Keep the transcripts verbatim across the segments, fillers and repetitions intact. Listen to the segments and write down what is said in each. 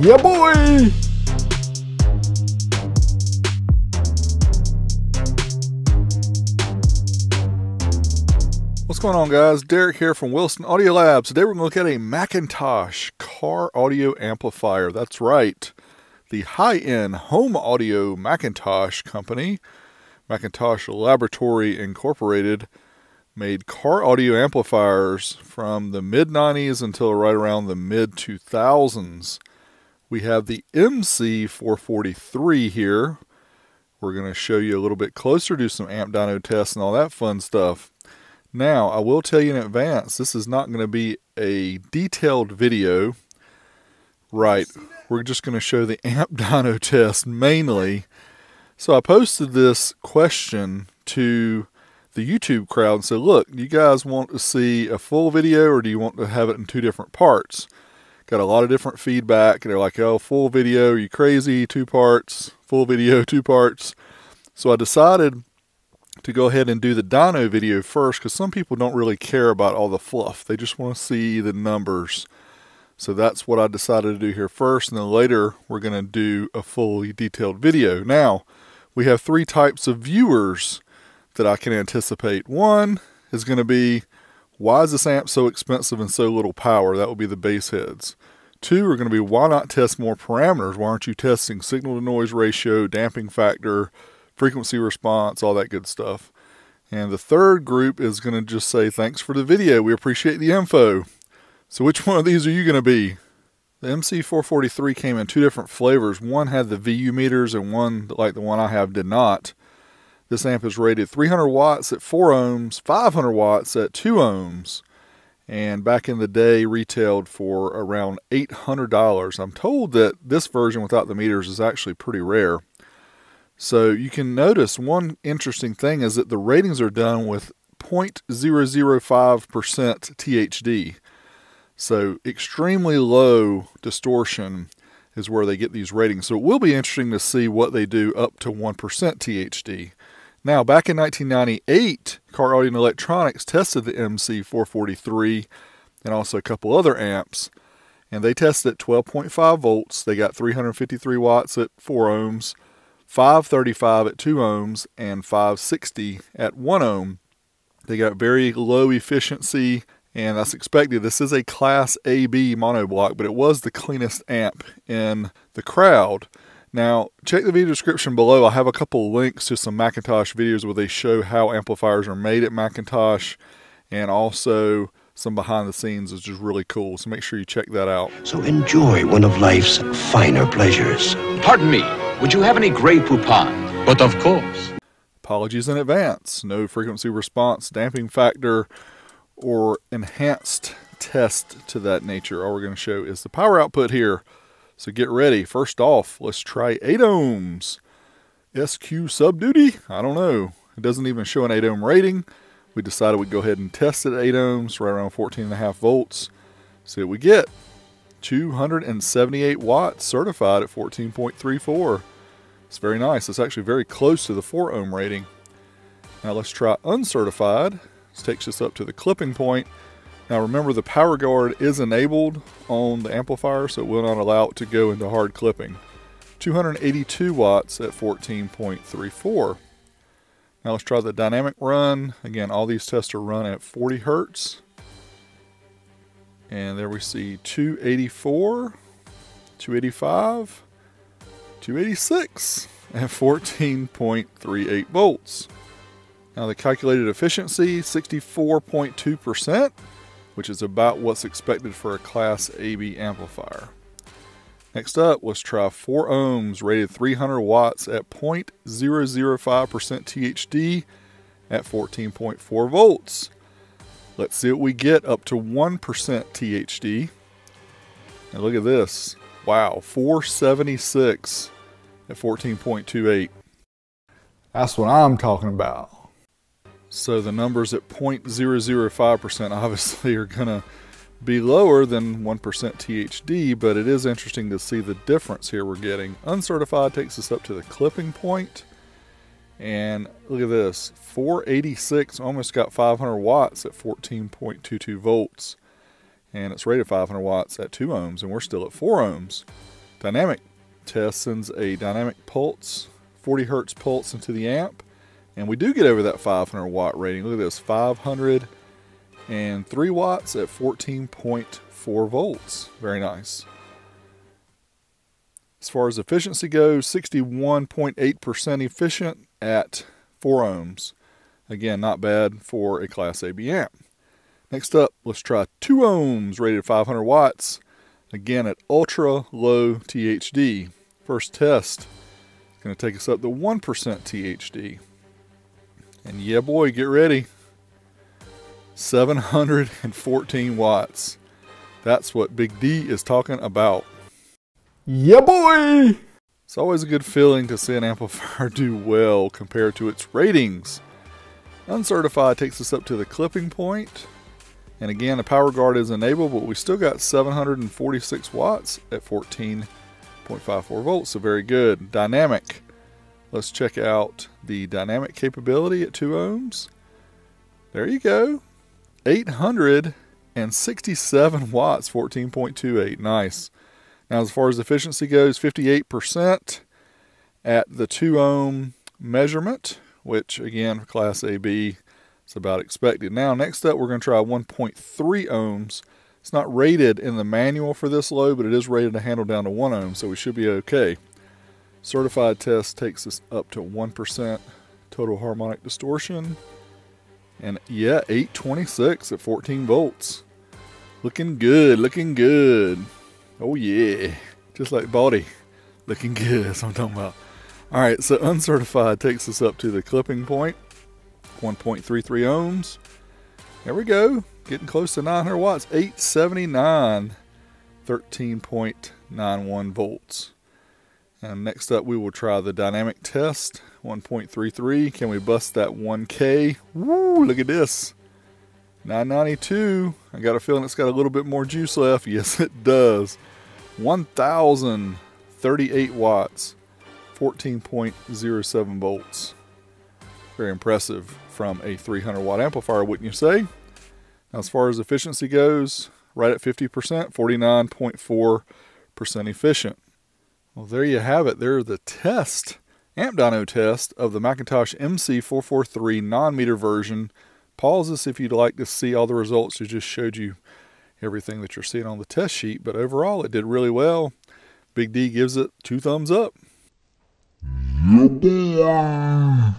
Yeah, boy! What's going on, guys? Derek here from Williston Audio Labs. Today we're going to look at a McIntosh car audio amplifier. That's right, the high-end home audio McIntosh company, McIntosh Laboratory Incorporated, made car audio amplifiers from the mid nineties until right around the mid two thousands. We have the M C four forty-three here. We're going to show you a little bit closer, do some amp dyno tests and all that fun stuff. Now, I will tell you in advance, this is not going to be a detailed video. Right, we're just going to show the amp dyno test mainly. So I posted this question to the YouTube crowd and said, look, do you guys want to see a full video or do you want to have it in two different parts? Got a lot of different feedback. They're like, oh, full video, you crazy, two parts, full video, two parts. So I decided to go ahead and do the dyno video first, because some people don't really care about all the fluff. They just want to see the numbers. So that's what I decided to do here first, and then later we're going to do a fully detailed video. Now, we have three types of viewers that I can anticipate. One is going to be, why is this amp so expensive and so little power? That will be the bass heads. Two are going to be, why not test more parameters? Why aren't you testing signal to noise ratio, damping factor, frequency response, all that good stuff? And the third group is going to just say, thanks for the video, we appreciate the info. So which one of these are you going to be? The M C four forty-three came in two different flavors. One had the V U meters and one, like the one I have, did not. This amp is rated three hundred watts at four ohms, five hundred watts at two ohms, and back in the day retailed for around eight hundred dollars. I'm told that this version without the meters is actually pretty rare. So you can notice one interesting thing is that the ratings are done with zero point zero zero five percent T H D. So extremely low distortion is where they get these ratings. So it will be interesting to see what they do up to one percent T H D. Now, back in nineteen ninety-eight, Car Audio and Electronics tested the M C four forty-three and also a couple other amps. And they tested at twelve point five volts. They got three hundred fifty-three watts at four ohms. five thirty-five at two ohms and five sixty at one ohm. They got very low efficiency, and that's expected. This is a Class A B monoblock, but it was the cleanest amp in the crowd. Now, check the video description below. I have a couple links to some McIntosh videos where they show how amplifiers are made at McIntosh, and also some behind the scenes is just really cool. So make sure you check that out. So enjoy one of life's finer pleasures. Pardon me. Would you have any Grey Poupon? But of course. Apologies in advance. No frequency response, damping factor, or enhanced test to that nature. All we're going to show is the power output here. So get ready. First off, let's try eight ohms. S Q sub duty? I don't know. It doesn't even show an eight ohm rating. We decided we'd go ahead and test it at eight ohms, right around fourteen and a half volts. See what we get. two hundred seventy-eight watts certified at fourteen point three four. It's very nice. It's actually very close to the four ohm rating. Now let's try uncertified. This takes us up to the clipping point. Now remember, the PowerGuard is enabled on the amplifier, so it will not allow it to go into hard clipping. two hundred eighty-two watts at fourteen point three four. Now let's try the dynamic run. Again, all these tests are run at forty hertz. And there we see two eighty-four, two eighty-five, two eighty-six, and fourteen point three eight volts. Now the calculated efficiency, sixty-four point two percent, which is about what's expected for a Class A B amplifier. Next up, let's try four ohms, rated three hundred watts at zero point zero zero five percent T H D at fourteen point four volts. Let's see what we get up to one percent T H D. And look at this. Wow, four seventy-six at fourteen point two eight. That's what I'm talking about. So the numbers at zero point zero zero five percent obviously are going to be lower than one percent T H D, but it is interesting to see the difference here we're getting. Uncertified takes us up to the clipping point. And look at this, four eighty-six, almost got five hundred watts at fourteen point two two volts. And it's rated five hundred watts at two ohms, and we're still at four ohms. dynamic test sends a dynamic pulse, forty hertz pulse into the amp, and we do get over that five hundred watt rating. Look at this, five hundred three watts at fourteen point four volts. Very nice. As far as efficiency goes, sixty-one point eight percent efficient at four ohms. Again, not bad for a Class A B amp. Next up, let's try two ohms rated five hundred watts. Again, at ultra low T H D. First test is going to take us up to one percent T H D. And yeah, boy, get ready. seven hundred fourteen watts. That's what Big D is talking about. Yeah, boy! It's always a good feeling to see an amplifier do well compared to its ratings. Uncertified takes us up to the clipping point. And again, the PowerGuard is enabled, but we still got seven hundred forty-six watts at fourteen point five four volts, so very good. Dynamic. Let's check out the dynamic capability at two ohms. There you go. eight hundred sixty-seven watts, fourteen point two eight. Nice. Now, as far as efficiency goes, fifty-eight percent at the two ohm measurement, which, again, for Class A B, it's about expected. Now, next up, we're going to try one point three ohms. It's not rated in the manual for this low, but it is rated to handle down to one ohm, so we should be okay. Certified test takes us up to one percent total harmonic distortion. And, yeah, eight twenty-six at fourteen volts. Looking good, looking good. Oh, yeah. Just like Baldy. Looking good, that's what I'm talking about. All right, so uncertified takes us up to the clipping point. one point three three ohms. There we go. Getting close to nine hundred watts. eight seventy-nine. thirteen point nine one volts. And next up, we will try the dynamic test. one point three three. Can we bust that one K? Woo! Look at this. nine ninety-two. I got a feeling it's got a little bit more juice left. Yes, it does. one thousand thirty-eight watts. fourteen point zero seven volts. Very impressive from a three hundred watt amplifier, wouldn't you say? Now, as far as efficiency goes, right at fifty percent, forty-nine point four percent efficient. Well, there you have it. There's the test, amp dyno test of the McIntosh M C four forty-three non-meter version. Pause this if you'd like to see all the results. It just showed you everything that you're seeing on the test sheet, but overall it did really well. Big D gives it two thumbs up. Yeah.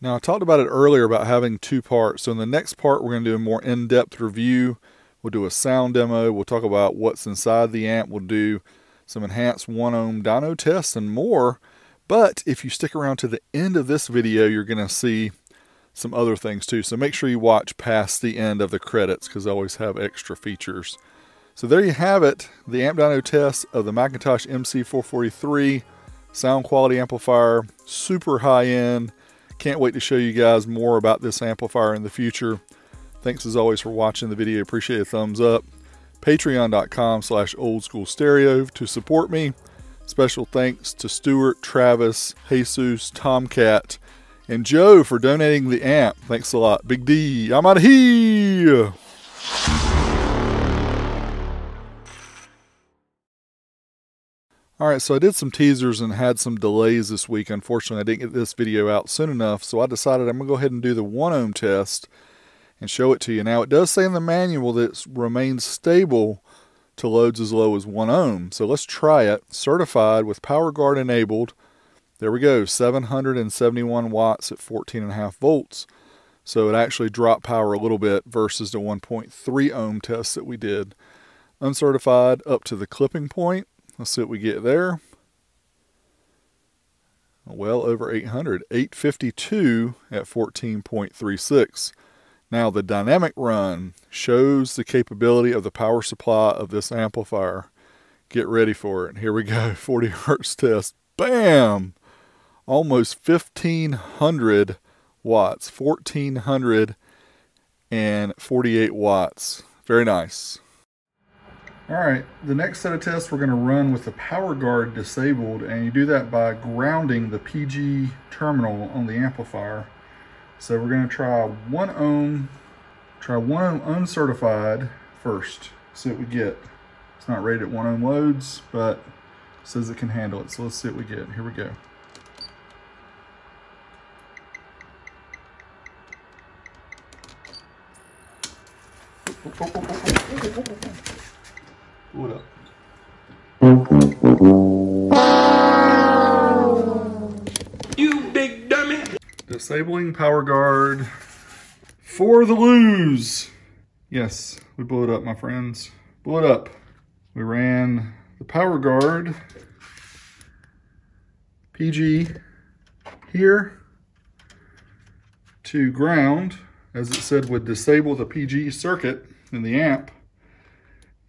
Now, I talked about it earlier about having two parts. So in the next part, we're going to do a more in-depth review. We'll do a sound demo. We'll talk about what's inside the amp. We'll do some enhanced one ohm dyno tests and more. But if you stick around to the end of this video, you're going to see some other things too. So make sure you watch past the end of the credits because I always have extra features. So there you have it. The amp dyno test of the McIntosh M C four forty-three sound quality amplifier. Super high end. Can't wait to show you guys more about this amplifier in the future. Thanks as always for watching the video. Appreciate a thumbs up. Patreon.com slash oldschoolstereo to support me. Special thanks to Stuart, Travis, Jesus, Tomcat, and Joe for donating the amp. Thanks a lot. Big D, I'm out of here. All right, so I did some teasers and had some delays this week. Unfortunately, I didn't get this video out soon enough, so I decided I'm going to go ahead and do the one ohm test and show it to you. Now, it does say in the manual that it remains stable to loads as low as one ohm. So let's try it. Certified with PowerGuard enabled. There we go, seven hundred seventy-one watts at fourteen point five volts. So it actually dropped power a little bit versus the one point three ohm test that we did. Uncertified up to the clipping point. Let's see what we get there. Well over eight hundred. eight fifty-two at fourteen point three six. Now the dynamic run shows the capability of the power supply of this amplifier. Get ready for it. Here we go. forty hertz test. Bam! Almost fifteen hundred watts. one thousand four hundred forty-eight watts. Very nice. All right, the next set of tests we're going to run with the PowerGuard disabled, and you do that by grounding the P G terminal on the amplifier. So we're going to try one ohm, try one ohm uncertified first. See what we get. It's not rated at one ohm loads, but says it can handle it. So let's see what we get. Here we go. What up? You big dummy. Disabling PowerGuard for the lose. Yes, we blew it up, my friends. Blew it up. We ran the PowerGuard P G here to ground, as it said would disable the P G circuit in the amp,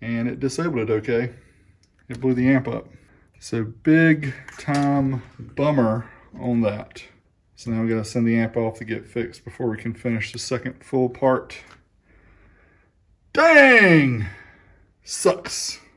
and it disabled it okay. It blew the amp up. So big time bummer on that. So now we gotta send the amp off to get fixed before we can finish the second full part. Dang! Sucks.